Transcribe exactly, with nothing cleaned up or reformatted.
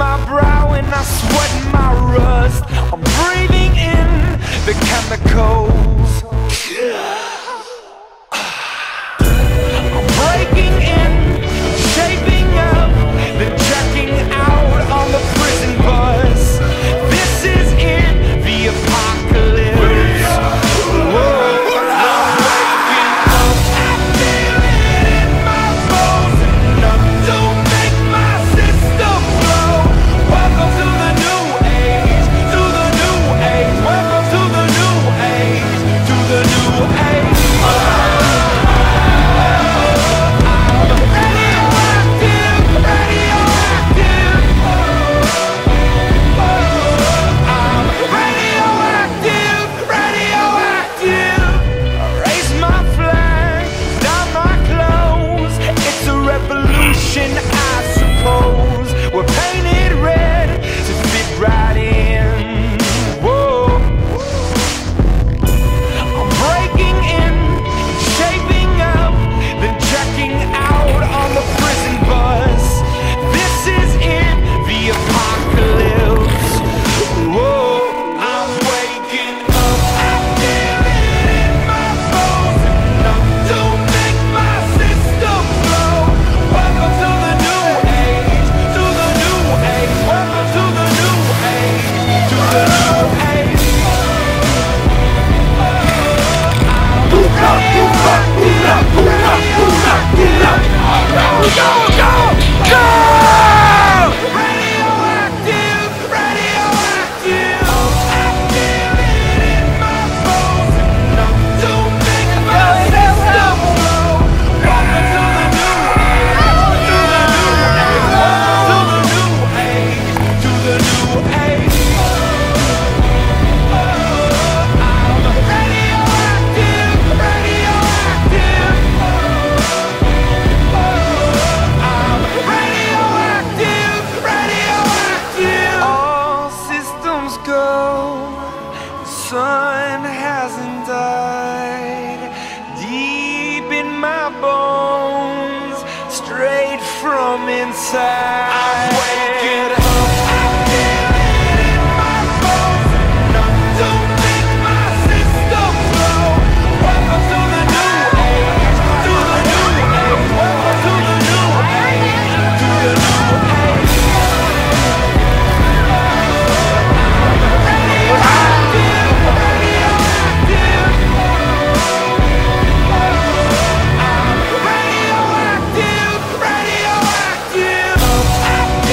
my brow and I sweat my rust. I'm breathing in the chemicals. I'm breaking in, shaping up, then checking out on the prison bus. This is in the apocalypse. Whoa. I